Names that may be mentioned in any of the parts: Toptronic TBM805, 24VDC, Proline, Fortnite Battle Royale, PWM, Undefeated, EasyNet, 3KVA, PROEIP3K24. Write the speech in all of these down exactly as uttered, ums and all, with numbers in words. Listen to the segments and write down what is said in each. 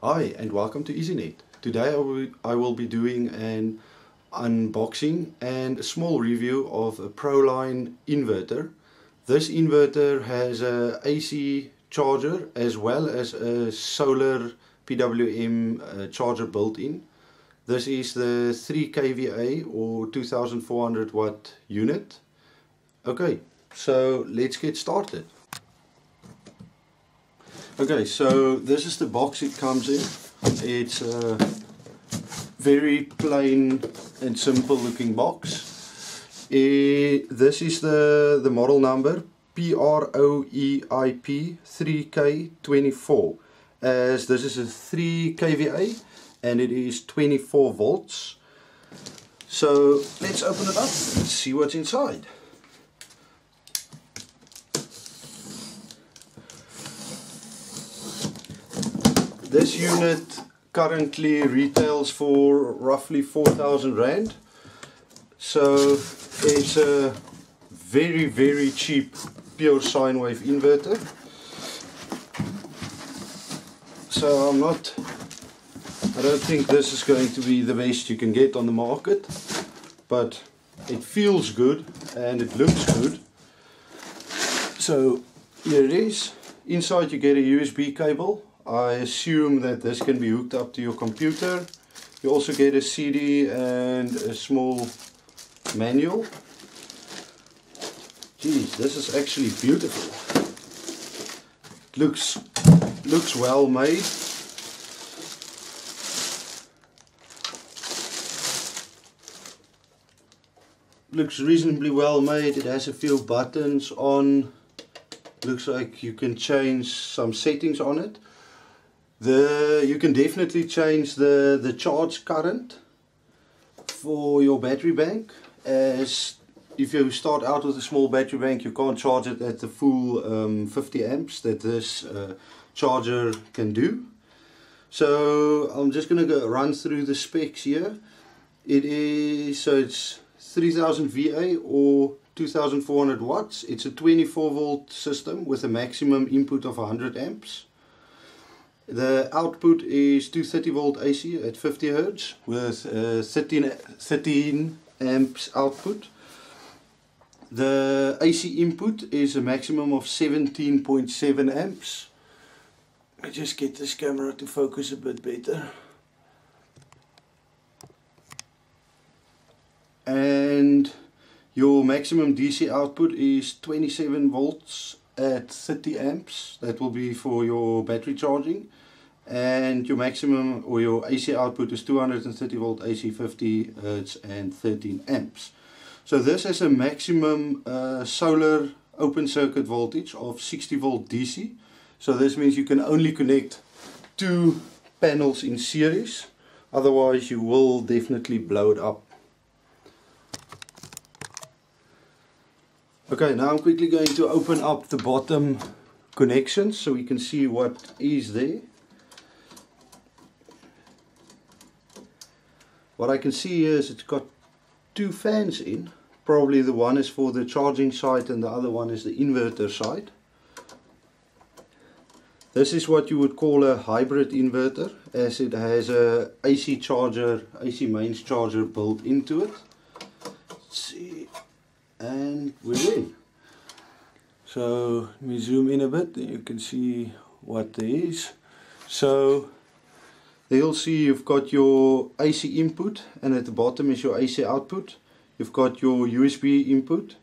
Hi and welcome to EasyNet. Today I will be doing an unboxing and a small review of a Proline inverter. This inverter has an A C charger as well as a solar P W M charger built in. This is the three K V A or two thousand four hundred watt unit. Okay, so let's get started. Okay, so this is the box it comes in. It's a very plain and simple looking box. It, this is the, the model number P R O E I P three K twenty-four, as this is a three K V A and it is twenty-four volts. So let's open it up and see what's inside. This unit currently retails for roughly four thousand rand, so it's a very very cheap pure sine wave inverter. So I'm not, I don't think this is going to be the best you can get on the market, but it feels good and it looks good. So here it is. Inside you get a U S B cable. I assume that this can be hooked up to your computer. You also get a C D and a small manual. Geez, this is actually beautiful. It looks, looks well made. Looks reasonably well made. It has a few buttons on. Looks like you can change some settings on it. The, you can definitely change the, the charge current for your battery bank, as if you start out with a small battery bank you can't charge it at the full um, fifty amps that this uh, charger can do. So I'm just going to go run through the specs here. It is, so it's three thousand V A or two thousand four hundred watts. It's a twenty-four volt system with a maximum input of one hundred amps. The output is two thirty volt A C at fifty hertz with uh, thirteen amps output. The A C input is a maximum of seventeen point seven amps. I just get this camera to focus a bit better. And your maximum D C output is twenty-seven volts at thirty amps. That will be for your battery charging, and your maximum or your A C output is two hundred thirty volt A C, fifty hertz and thirteen amps. So this has a maximum uh, solar open circuit voltage of sixty volt D C. So this means you can only connect two panels in series, otherwise you will definitely blow it up. Okay, now I'm quickly going to open up the bottom connections so we can see what is there. What I can see is it's got two fans in. Probably the one is for the charging side and the other one is the inverter side. This is what you would call a hybrid inverter, as it has a A C charger, A C mains charger built into it. Let's see. And we're in. So let me zoom in a bit, you can see what there is. So you'll see you've got your A C input, and at the bottom is your A C output. You've got your U S B input.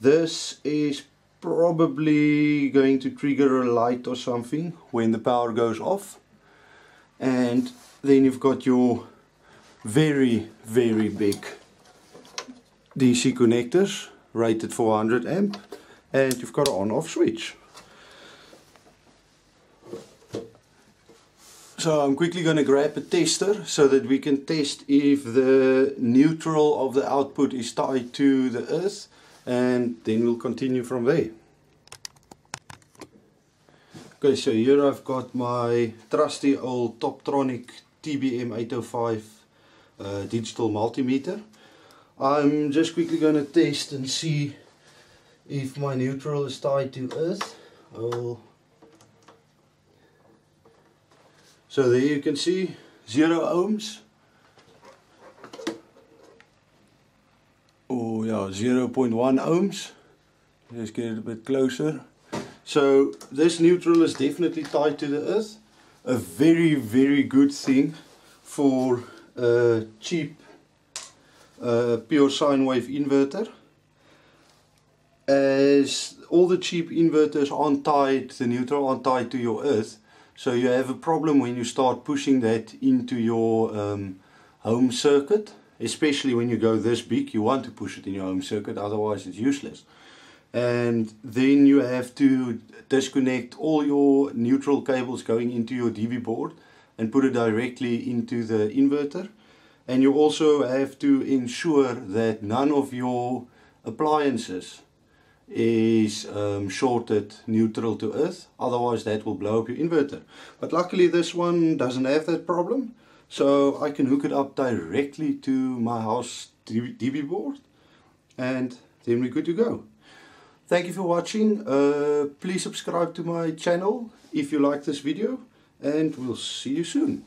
This is probably going to trigger a light or something when the power goes off. And then you've got your very very big D C connectors rated for one hundred amp, and you've got an on off switch. So I'm quickly going to grab a tester so that we can test if the neutral of the output is tied to the earth, and then we'll continue from there. Okay, so here I've got my trusty old Toptronic T B M eight oh five uh, digital multimeter. I'm just quickly going to test and see if my neutral is tied to earth. I'll So there you can see zero ohms, or yeah, zero point one ohms. Let's get it a bit closer. So this neutral is definitely tied to the earth. A very very good thing for a cheap uh, pure sine wave inverter, as all the cheap inverters aren't tied, the neutral aren't tied to your earth, so you have a problem when you start pushing that into your um, home circuit, especially when you go this big. You want to push it in your home circuit, otherwise it's useless. And then you have to disconnect all your neutral cables going into your D V board and put it directly into the inverter. And you also have to ensure that none of your appliances is um, shorted neutral to earth, otherwise that will blow up your inverter. But luckily this one doesn't have that problem, so I can hook it up directly to my house D V board, and then we're good to go. Thank you for watching. Uh, please subscribe to my channel if you like this video, and we'll see you soon.